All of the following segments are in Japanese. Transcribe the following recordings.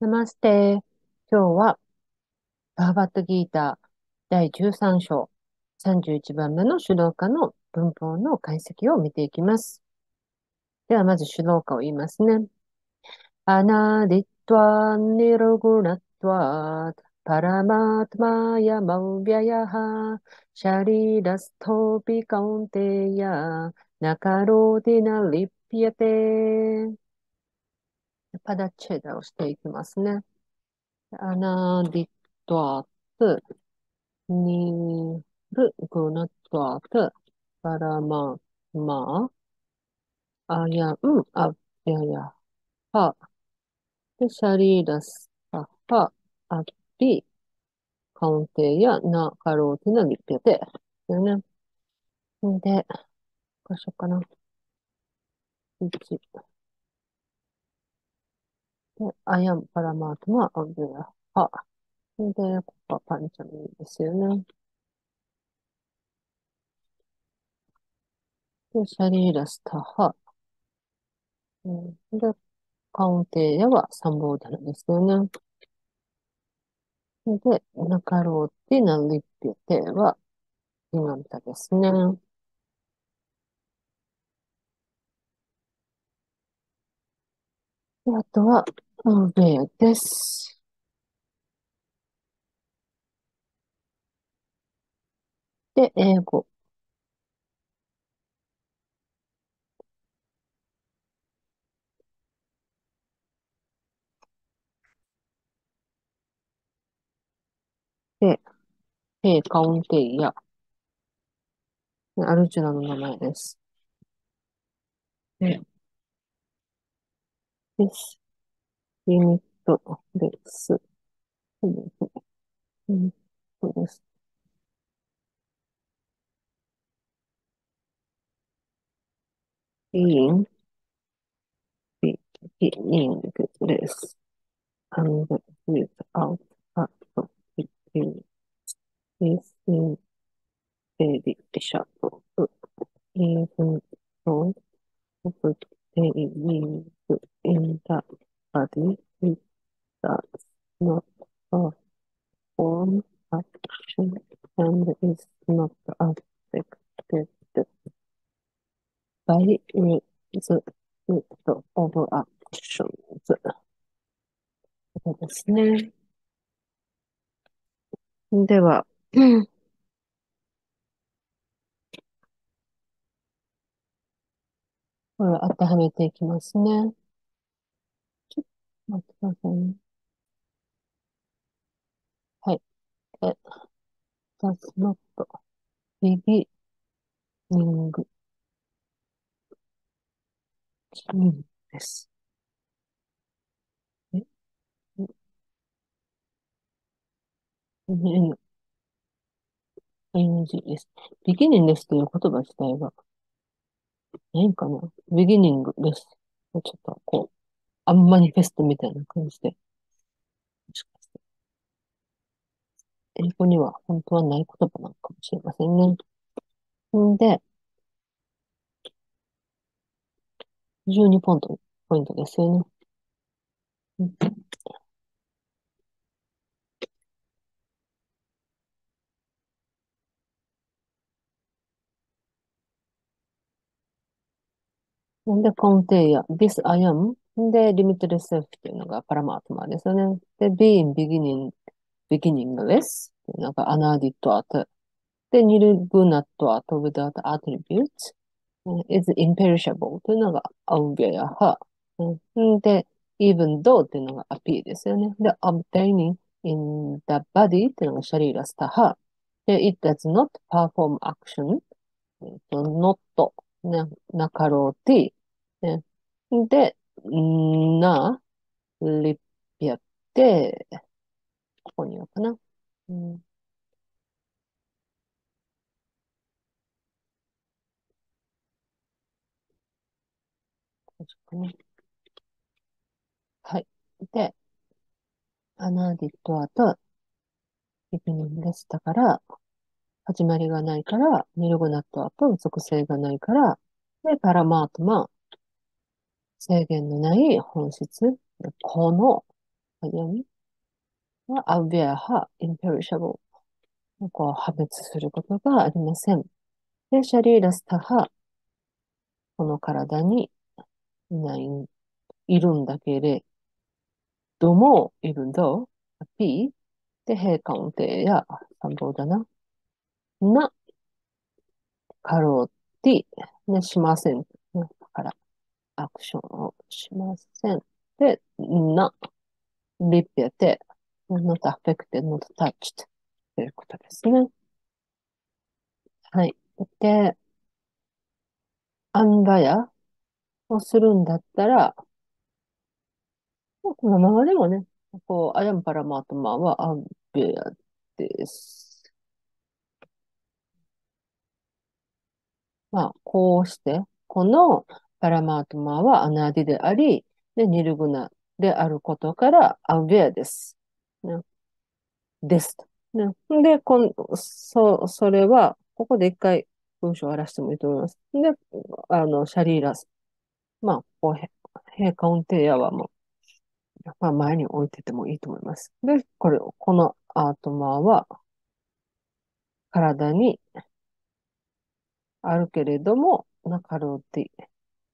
ナマステ。今日はバーバッドギーター第13章31番目の主導歌の文法の解析を見ていきます。ではまず主導歌を言いますね。アナディトワンニログナトワパラマトマヤマウビャヤハシャリラストビカウンテヤナカロディナリピアテパダチェダをしていきますね。アナディットアト、ニルグナットアト、パラママ、アヤンアヤヤハ、シャリーラスアハ、アビ、カウンテやナカローティナリッピアテ。ね。で、どうしようかな。1。で、アヤンパラマートマアブヤハ。で、ここはパンチャミですよね。で、シャリーラスタハ。で、カウンテイヤはサンボーダルですよね。で、ナカローティナリッピュテはイガンタですね。で、あとは、ウベーです。で、英語。で、ヘイカウンテイヤ。アルジュラの名前です。で、です。ユニットです。ユニットです。being です。and without a being is in very sharp even though they need in the body it does not perform action and is not affected by the result of actions ですね。ではこれを当てはめていきますね。ちょっと待ってくださいね。はい。does not beginning です。ing です。beginning ですという言葉自体がないかな。ビギニングです。ちょっとこう、アンマニフェストみたいな感じで。もしかして。英語には本当はない言葉なのかもしれませんね。んで、12ポイントですよね。で、カウンテイヤ、this I am。で、limited self っていうのがパラマートマーですよね。で、being beginningless っていうのがアナーディットアート。で、ニルグナットアート without attributes is imperishable っていうのがアウビアやハ。で、even though っていうのがアピーですよね。で、obtaining in the body っていうのがシャリーラスタハ。で、it does not perform action not なかろうてィ。で、な、リッピアテ。ここにはかな。はい。で、アナディットアと、イピニンでしたから、始まりがないから、ニルゴナットアと属性がないから、で、パラマートマ、制限のない本質、この闇はawareはimperishable。こう破滅することがありません。で、シャリーラスタは、この体にいるんだけれども、even though、P、で、閉関定や参謀だな。な、カローティ、ね、しません。だから、アクションをしません。で、な、リッピアテ、not affected, not touched。ということですね。はい。で、アンバヤをするんだったら、このままでもね、こう、アヤンパラマートマはアンベヤです。まあ、こうして、このパラマートマはアナディであり、で、ニルグナであることからアンベヤです。ね、です。ね、で、それは、ここで一回文章を荒らしてもいいと思います。で、シャリーラス。まあ、こう、閉関定やはもう、まあ、前に置いててもいいと思います。で、このアートマーは、体にあるけれども、なかろうって、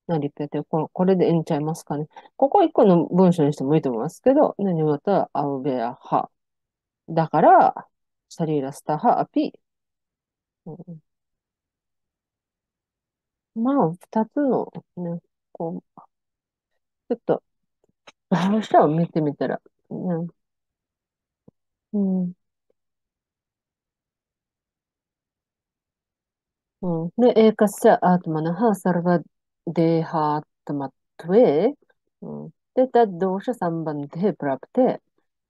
なりぺて、これでええんちゃいますかね。ここ一個の文章にしてもいいと思いますけど、何また、アウベアハ。だから、シャリーラスタハアピー。うん、まあ、二つの、ね、こう、ちょっと、話を見てみたら、ね、で、エーカスシャアートマナハサルバデーハートマトゥエー。で、ダッドーシャ3番でプラプテ、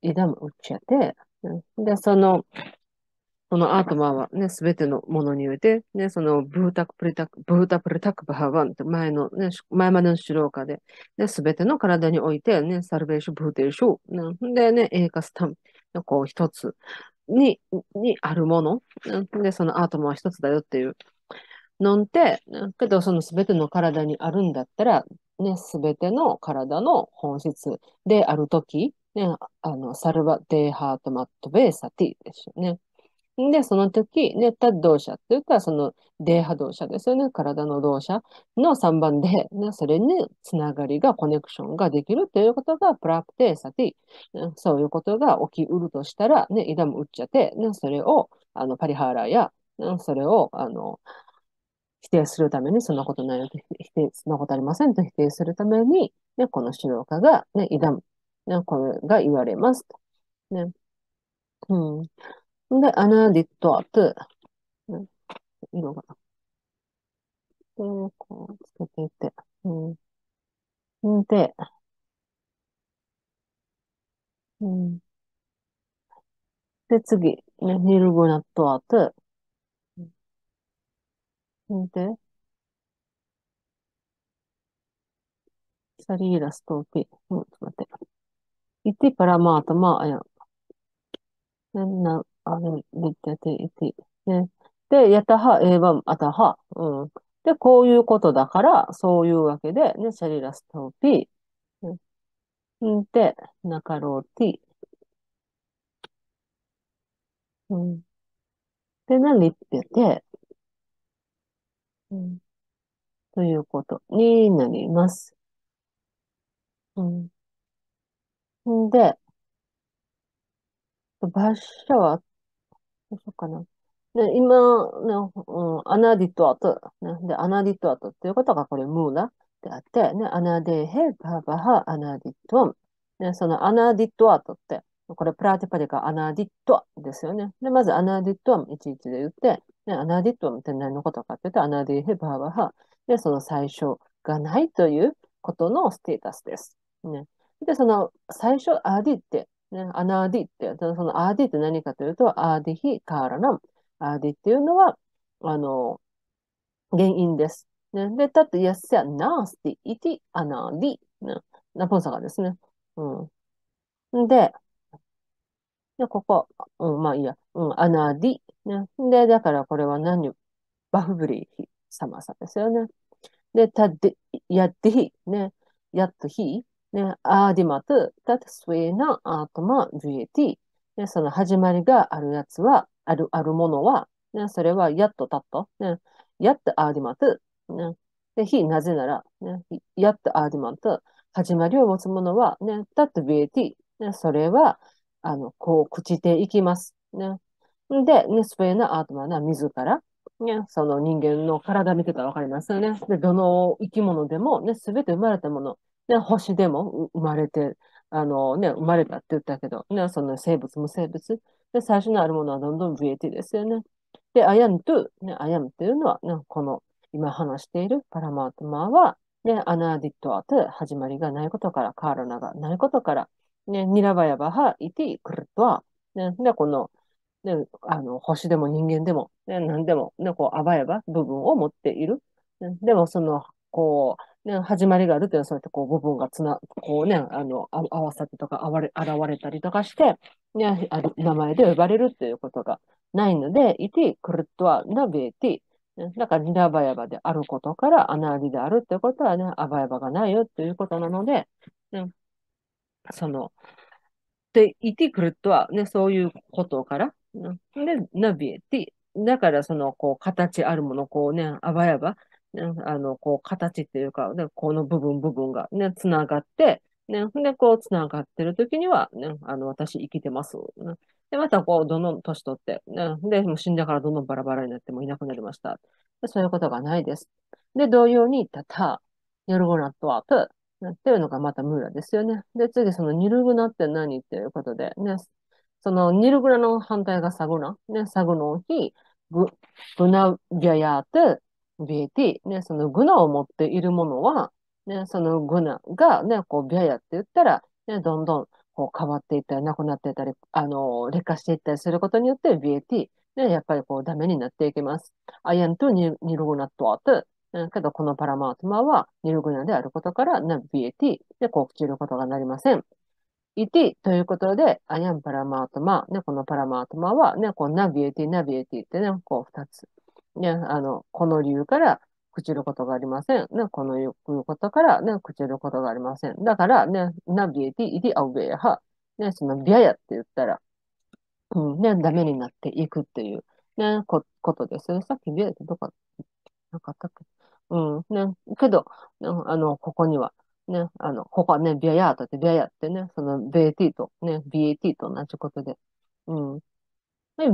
イダムウチアテ。で、このアートマーはね、すべてのものにおいて、ね、ブータプレタクバハワンって前の、ね、前までの主導化で、すべての体において、ね、サルベーシュ、ブーテーシュ、でね、エーカスタンのこう一つにあるもの、で、そのアートマーは一つだよっていうのって、けどそのすべての体にあるんだったら、ね、すべての体の本質であるとき、ね、サルバデーハートマットベーサティですよね。で、その時、ね、タッドーシャっていうか、そのデーハドーシャですよね。体のドーシャの3番で、ね、それにつながりが、コネクションができるということが、プラプテーサティ、ね。そういうことが起きうるとしたら、ね、イダムウッチャテ、ね、それを、パリハーラや、ね、それを、否定するために、そんなことないよと、そんなことありませんと否定するために、ね、この主導家が、ね、イダム、ね、これが言われますと。ね。で、アナディットアと、ね、色が。で、こうつけていって。で、で、次、ね、ニルゴナットアと、で、サリーラストーピー。ちょっと待って。イティパラマートマーアヤン。で、ヤタハ、エーバン、アタハ。で、こういうことだから、そういうわけで、ね、シャリラストーピー。で、ナカローティ。で、ナリッピアテ。ということになります。で、バッシャは、どうしようかな。で、今、ね、アナディトアト、ね。で、アナディトアトっていうことがこれムーラであって、ね、アナデヘババハアナディトアム。ね、そのアナディトアトって、これプラティパディカアナディトアですよね。で、まずアナディトアム11で言って、ね、アナディトアムって何のことかって言って、アナデヘババハ。で、その最初がないということのステータスです。ね、で、その最初アディって、ね、アナーディって、そのアーディって何かというと、アーディヒカーラナム。アーディっていうのは、原因です。ね、で、たって、やっせやナースティイティアナーディ、ね。ナポンサがですね。で、ここ、まあいいや、アナーディ、ね。で、だからこれは何バフブリヒ様さですよね。で、たって、やってひ、ね、やっとひ、ね、アーディマト、タトスウェーナ、アートマ、ヴィエティ、ね、その始まりがあるやつは、あるものは、ね、それはやっとたっと、ね、やっとアーディマト、ね、で、非なぜなら、ね、やっとアーディマト、始まりを持つものは、ね、タトヴィエティ、ね、それは、こう、朽ちていきます。ね、で、ね、スウェーナ、アートマナ、自ら、ね、その人間の体見てたらわかりますよね。で、どの生き物でも、ね、すべて生まれたもの、ね、星でも生まれて、ね、生まれたって言ったけど、ね、その生物、無生物。で、最初のあるものはどんどん増えてですよね。で、アヤムと、ね、アヤムというのは、ね、この、今話しているパラマートマーは、ね、アナーディットアと始まりがないことから、カーラナがないことから、ね、ニラバヤバハイティクルトア、ね、で、この、ね、星でも人間でも、ね、何でも、ね、こう、あばやば部分を持っている。ね、でも、その、こう、ね、始まりがあるというのは、そうやってこう部分がこうね、合わさってとか、現れたりとかして、ね、名前で呼ばれるということがないので、イティ、クルットワ、ナビエティ、だからニラバヤバであることから、アナーリであるということはね、アバヤバがないよということなので、ね、その、で、イティ、クルットワ、ね、そういうことから、ね、で、ナビエティ、だからその、こう、形あるもの、こうね、アバヤバ、ね、こう、形っていうか、ね、この部分がね、つながって、ね、で、こう、つながってるときには、ね、私生きてます、ね。で、また、こう、どんどん年取って、ね、で、もう死んだからどんどんバラバラになってもいなくなりました。で、そういうことがないです。で、同様に、タタ、ニルグナとは、プ、っていうのがまたムーラですよね。で、次、そのニルグナって何っていうことで、ね、そのニルグナの反対がサグナ、ね、サグの日、グナビャヤーと、ビエティ、ね、そのグナを持っているものは、ね、そのグナが、ね、こうビャヤって言ったら、ね、どんどんこう変わっていったり、なくなっていったり、劣化していったりすることによって、ビエティ、ね、やっぱりこうダメになっていきます。アヤンとニルグナとはと、けどこのパラマートマはニルグナであることから、ね、ビエティでこう朽ちることがなりません。イティということで、アヤンパラマートマ、ね、このパラマートマは、ね、こうナビエティってね、こう二つ。ね、この理由から、朽ちることがありません。ね、このいうことから、ね、朽ちることがありません。だから、ね、ナビエティ、イディアウベヤハ、ね、そのビアヤって言ったら、うん、ね、ダメになっていくっていう、ね、ことです。さっきビアヤってどこなかったっけ？うん、ね、けど、ここには、ね、ここはね、ビアヤーとって、ビアヤってね、その、ベーティと、ね、ビエティと同じことで、うん。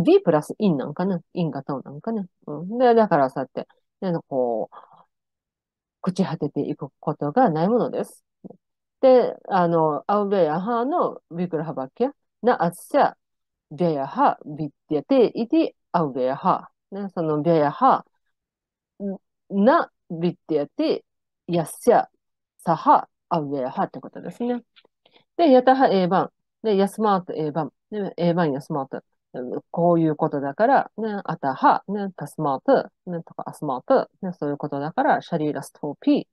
B プラスインなんかね、インがタウなんかね、うん。で、だからそうやって、ね、こう、朽ち果てていくことがないものです。で、アウベヤハのビクラハバキャ、ナアツシャ、ビャヤハ、ビッティアテイティ、アウベヤハ、ね、そのビャヤハ、ナ、ビッティアテイ、ヤッシャ、サハ、アウベヤハってことですね。で、ヤタハエーバン、で、ヤスマートエーバン、エーバンヤスマート。こういうことだから、ね、アタハ、ね、タスマート、ね、とかアスマート、ね、そういうことだから、シャリーラストーピ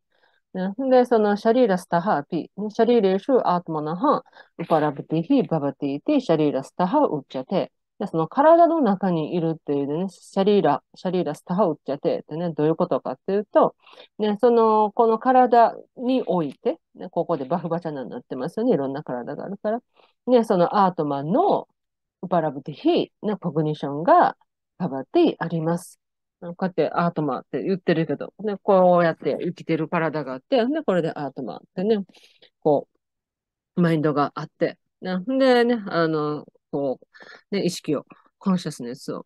ー、ね。で、そのシャリーラスタハーピー、シャリーレーシュアートマナハ、ウパラブティヒ、ババティティ、シャリーラスタハウッチャテ。で、その体の中にいるっていうね、シャリーラスタハウッチャテってね、どういうことかっていうと、ね、その、この体において、ね、ここでバフバチャナになってますよね、いろんな体があるから。ね、そのアートマンの、ウパラブティヒのコグニションがパバティあります。こうやってアートマーって言ってるけど、ね、こうやって生きてる体があって、ね、これでアートマーってね、こう、マインドがあって、ね、でね、こう、ね、意識を、コンシャスネスを、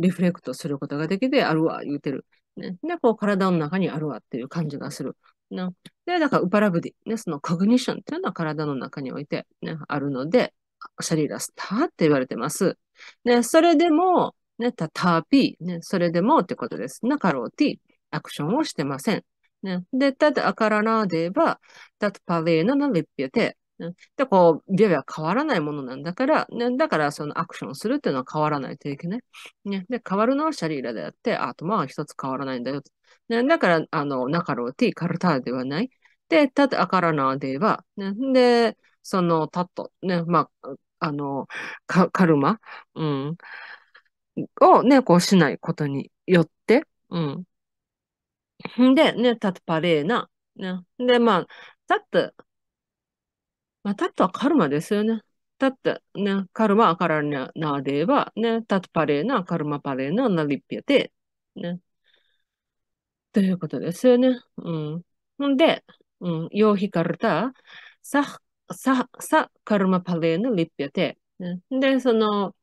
リフレクトすることができて、あるわ、言うてる。ね、で、こう、体の中にあるわっていう感じがする。ね、で、だからウパラブティ、ね、そのコグニションっていうのは体の中において、ね、あるので、シャリーラスターって言われてます。ね、それでも、ね、タターピー、ね、それでもってことです。なかろうティ、アクションをしてません。ね、で、ただ、あからなでば、たとパレーナのレッピアテ。で、こう、ビャビャ変わらないものなんだから、ね、だから、そのアクションするっていうのは変わらないといけない。ね、で、変わるのはシャリーラであって、アートマンは一つ変わらないんだよ。ね、だから、なかろうティ、カルターではない。で、ただ、あからなでば、ね、で、そのタット、ね、まあ、カルマ、うん、をね、こうしないことによって、うん。で、ね、タットパレーナ、ね、で、まあ、タット、タットはカルマですよね。タット、ね、カルマアカラナーデーは、ね、タットパレーナ、カルマパレーナ、ナリッピアで、ね。ということですよね。うん。んで、ヨーヒカルタ、サ、カルマパレーナ、リッピアで、ね。で、その、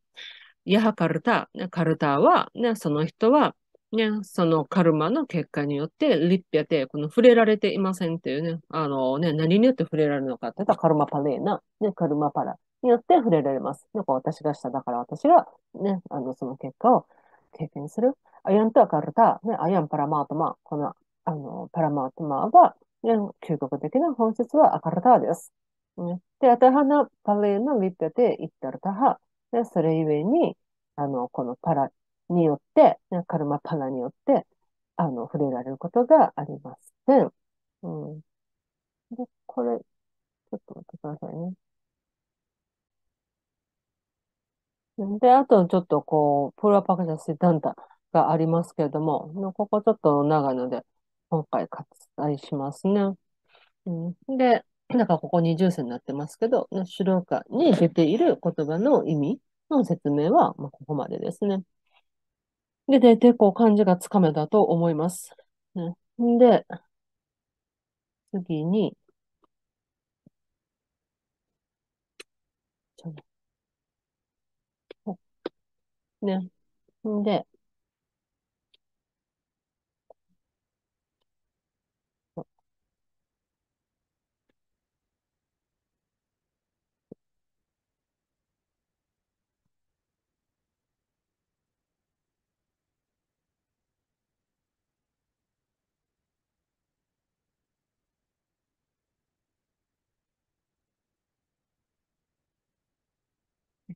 ヤハカルタ、カルタは、ね、その人は、ね、そのカルマの結果によって、リッピアて、この触れられていませんっていうね、何によって触れられるのかって言ったら、カルマパレーナ、ね、カルマパラによって触れられます。なんか私がした、だから私が、ね、その結果を経験する。アヤンとはカルタ、ね、アヤンパラマートマ、この、パラマートマは、ね、究極的な本質はアカルタです。ね、で、アタハナパレーナ、リッピアて、イッタルタハ、ね、それゆえに、このパラ、によって、カルマパラによって、触れられることがありません。で、これ、ちょっと待ってくださいね。で、あとちょっとこう、プロパクシャスダンタがありますけれども、ここちょっと長いので、今回割愛しますね。で、なんかここ二重線になってますけど、資料館に出ている言葉の意味の説明は、まあ、ここまでですね。で、結構漢字がつかめたと思います。ね、で、次に、ね、で、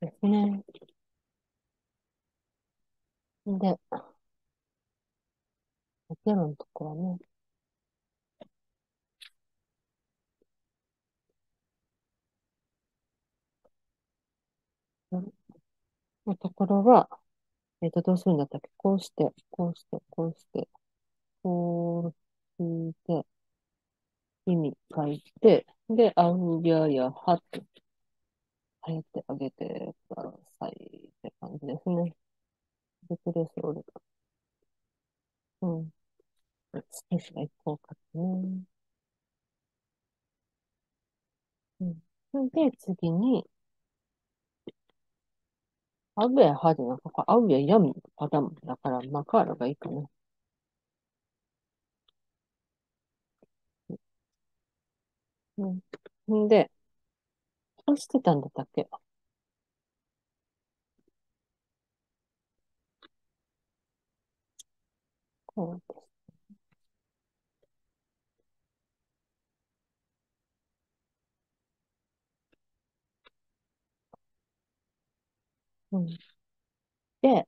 ですね。で、ゼロのところはね。のところは、どうするんだったっけ？こうして、こうして、こうして、こうして、意味書いて、で、アンギャやハッと。入ってあげてくださいって感じですね。で、プレスオルダー。スペースが1個かってね。で、次に、アウェアハジナ、ここアウェアヤムパダムだからマカールがいいかな。で、どうしてたんだったっけ？こうです。で、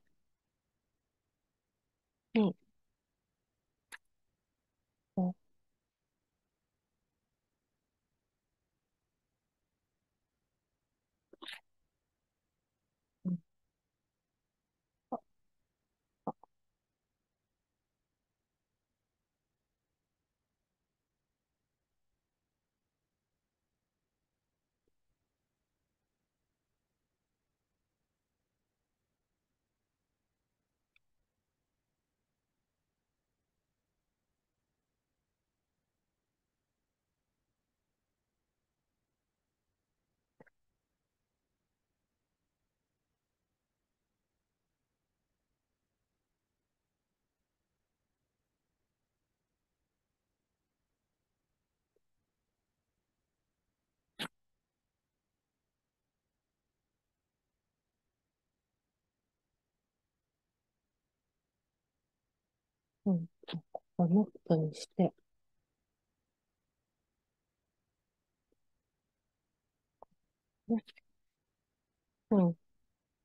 ここノットにして、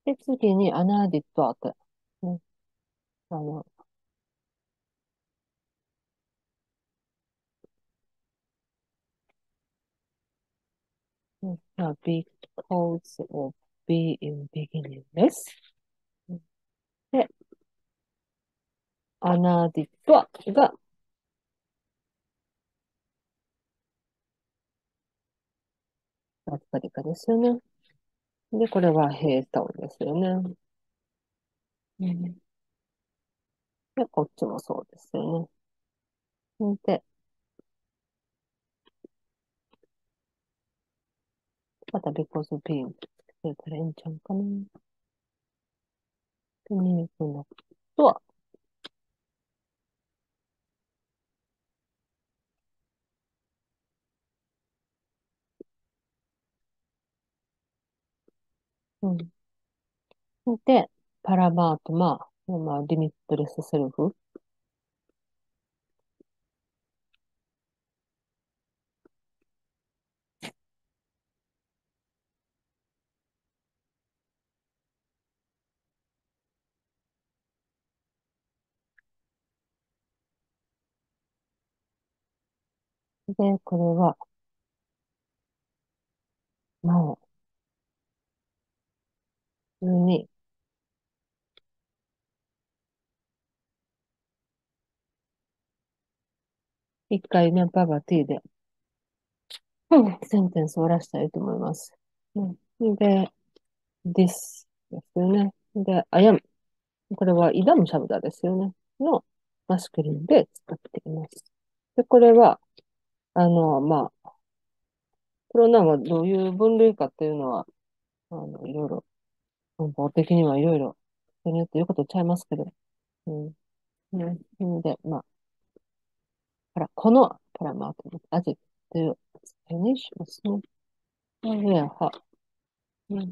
で、次にアナーディットアート。because of being beginning です。で、アナディットアが、パリパリカですよね。で、これはヘイタウンですよね。で、こっちもそうですよね。で、また because B をつけたらいいんちゃうかな。で、ミルクのことは、で、パラバートマー、まあ、リミットレスセルフ。で、これは、もう、普通に、一回ね、パバティで、センテンス終わらしたいと思います。で、this ですよね。で、I am。これはイダムシャブダですよね。のマスクリンで使っています。で、これは、まあ、プロナンはどういう分類かっていうのは、いろいろ、文法的にはいろいろ、それによって言うことちゃいますけど、で、まあ、このパラマートのアジという使いにしますね。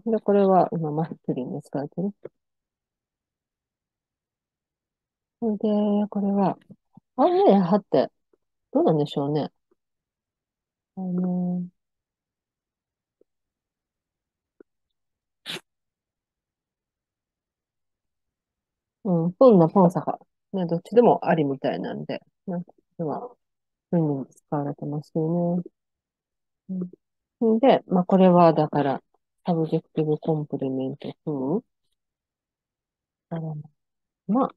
で、これは今マスクリンで使われてる。で、これは、アウェアハってどうなんでしょうね。ポンのポンサカ。ね、どっちでもありみたいなんで、は、文に使われてますよね。で、まあ、これは、だから、サブジェクティブコンプリメント風。まあ、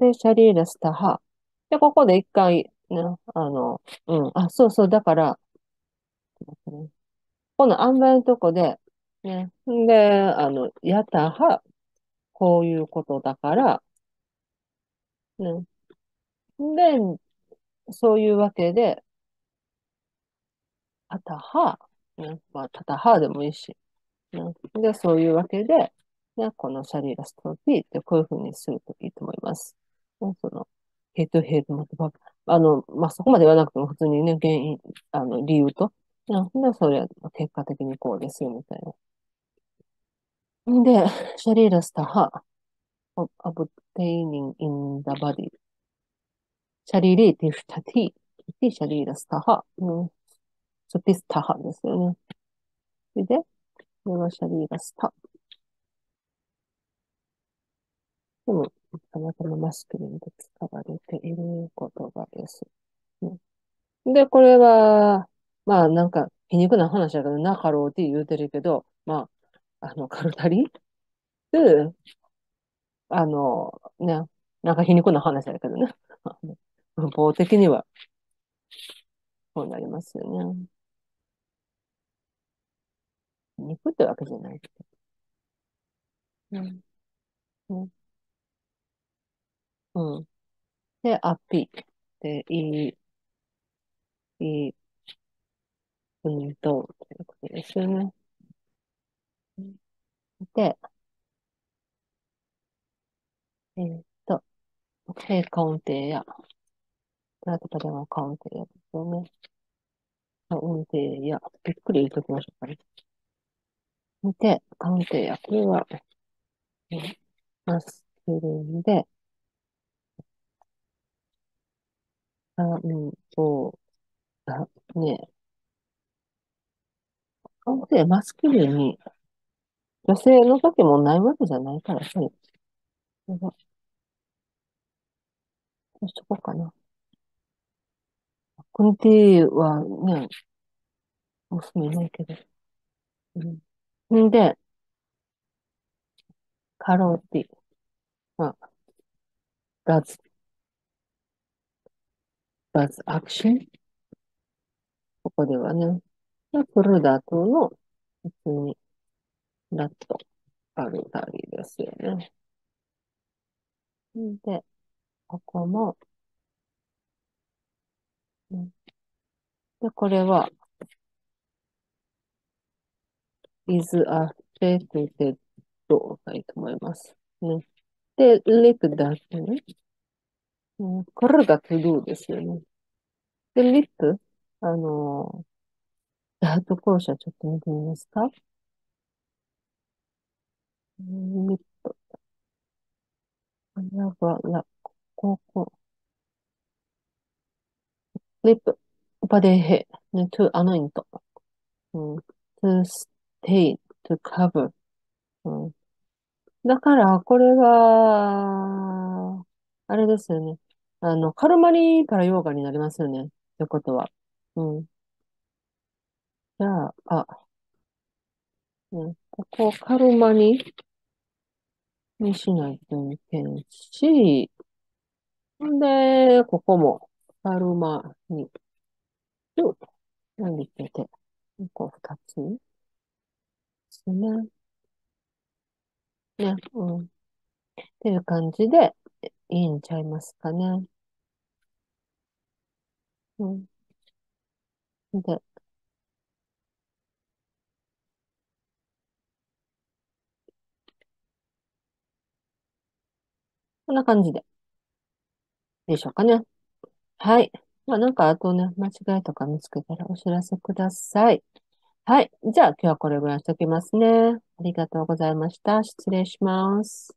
で、シャリーラスタハ。で、ここで一回、ね、そうそう、だから、この案内のとこで、ね、で、やたは、こういうことだから、ね、で、そういうわけで、たたは、ね、まあ、たたはでもいいし、ね、で、そういうわけで、ね、このシャリーラストピーってこういうふうにするといいと思います。ね、その、ヘイトヘイト、まあ、そこまで言わなくても普通にね、原因、理由と、ね、で、それは結果的にこうですよ、みたいな。で、シャリーラストは、obtaining in the body。シャリリーティフタティ、シャリーラスタハ、スピスタハですよね。で、これはシャリーラスタ。でも、たまたまマスクリンで使われている言葉です。で、これは、まあなんか皮肉な話だけど、なかろうって言うてるけど、まあ、カルタリで、ね、なんか皮肉な話だけどね。文法的には、こうなりますよね。肉ってわけじゃないけど。で、アッピーっていい運動ということですよね。で、カウンテーや、プラトパでもカウンテーやですよね。カウンテーや、びっくり言うときましょうかね。見て、カウンテーや、これは、マスキリンで、カウンテー、マスキリンに、女性の時もないわけじゃないから、そうです。そこかな。コンティはね、娘いないけど。で、カロティ。ラズアクション。ここではね、がクルダ島の別にだとある旅ですよね。で、ここも、で、これは、is affected と書いて思いますね。で、リクだとね。これがトゥドゥですよね。で、リク、ダート校舎ちょっと見てみますか。リク。やばら、ここ。リップ、パデヘ、ね、トゥ、anoint、to stay, to cover、だから、これは、あれですよね。カルマリからヨーガになりますよね。ということは。じゃあ、ここ、カルマリにしないといけんし、んで、ここも、カルマに、何で言ってて、ここ二つですね。ね、っていう感じで、いいんちゃいますかね。で、こんな感じで。でしょうかね。はい。まあなんかあとね、間違いとか見つけたらお知らせください。はい。じゃあ今日はこれぐらいにしておきますね。ありがとうございました。失礼します。